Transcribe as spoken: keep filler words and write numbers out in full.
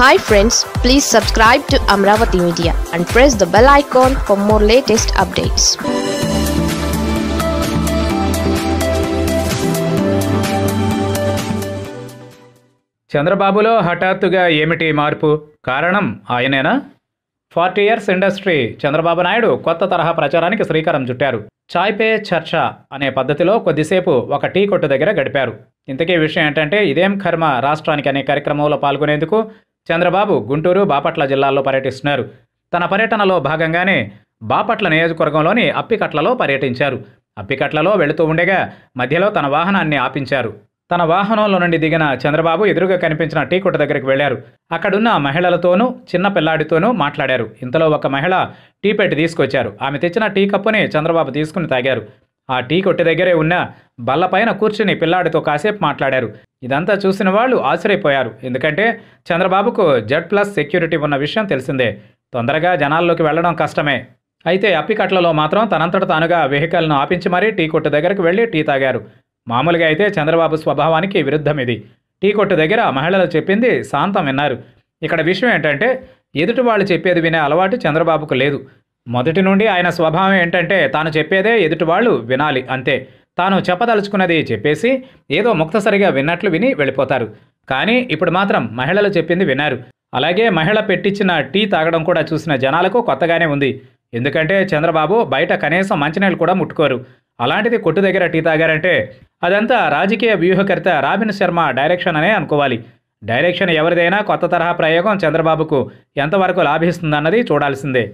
Hi friends, please subscribe to Amravati Media and press the bell icon for more latest updates. చంద్రబాబులో హఠాత్తుగా ఏమిటి మార్పు? కారణం ఆయనేనా? Forty years industry Chandrababu Naidu కొత్త తరహా ప్రచారానికి శ్రీకారం చుట్టారు. చాయ్ పే చర్చ అనే పద్ధతిలో కొద్దిసేపు ఒక టీ కొట్టు దగ్గర గడిపారు. ఇంతకీ విషయం ఏంటంటే, ఇదేం కర్మ రాష్ట్రానికి అనే కార్యక్రమంలో పాల్గొనేందుకు చంద్రబాబు గుంటూరు, బాపట్ల జిల్లాల్లో పర్యటిస్తున్నారు. తన పర్యటనలో భాగంగానే బాపట్ల నియోజకవర్గంలోని అప్పికట్లలో పర్యటించారు. అప్పికట్లలో వెళుతూ ఉండగా మధ్యలో తన వాహనాన్ని ఆపించారు. తన వాహనంలో నుండి దిగిన చంద్రబాబు ఎదురుగా కనిపించిన టీ కొట్టు దగ్గరికి వెళ్లారు. అక్కడున్న మహిళలతోనూ చిన్న పిల్లాడితోనూ మాట్లాడారు. ఇంతలో ఒక మహిళ టీ పెట్టి తీసుకొచ్చారు. ఆమె తెచ్చిన టీ కప్పుని చంద్రబాబు తీసుకుని తాగారు. ఆ టీ కొట్టు దగ్గరే ఉన్న బల్లపైన కూర్చుని పిల్లాడితో కాసేపు మాట్లాడారు. ఇదంతా చూసిన వాళ్ళు ఆశ్చర్యపోయారు. ఎందుకంటే చంద్రబాబుకు జెడ్ ప్లస్ సెక్యూరిటీ ఉన్న విషయం తెలిసిందే. తొందరగా జనాల్లోకి వెళ్లడం కష్టమే. అయితే అప్పికట్లలో మాత్రం తనంతట తానుగా వెహికల్ను ఆపించి మరీ టీ కొట్టు దగ్గరకు వెళ్లి టీ తాగారు. మామూలుగా అయితే చంద్రబాబు స్వభావానికి విరుద్ధం ఇది. టీ కొట్టు దగ్గర మహిళలు చెప్పింది శాంతం విన్నారు. ఇక్కడ విషయం ఏంటంటే, ఎదుటి వాళ్ళు చెప్పేది వినే అలవాటు చంద్రబాబుకు లేదు. మొదటి నుండి ఆయన స్వభావం ఏంటంటే, తాను చెప్పేదే ఎదుటి వాళ్ళు వినాలి అంతే. తాను చెప్పదలుచుకున్నది చెప్పేసి ఏదో ముక్తసరిగా విన్నట్లు విని వెళ్ళిపోతారు. కానీ ఇప్పుడు మాత్రం మహిళలు చెప్పింది విన్నారు. అలాగే మహిళ పెట్టించిన టీ తాగడం కూడా చూసిన జనాలకు కొత్తగానే ఉంది. ఎందుకంటే చంద్రబాబు బయట కనీసం మంచినీళ్ళు కూడా ముట్టుకోరు. అలాంటిది కొట్టు దగ్గర టీ తాగారంటే అదంతా రాజకీయ వ్యూహకర్త రాబిన్ శర్మ డైరెక్షన్ అనే అనుకోవాలి. డైరెక్షన్ ఎవరిదైనా కొత్త తరహా ప్రయోగం చంద్రబాబుకు ఎంతవరకు లాభిస్తుందన్నది చూడాల్సిందే.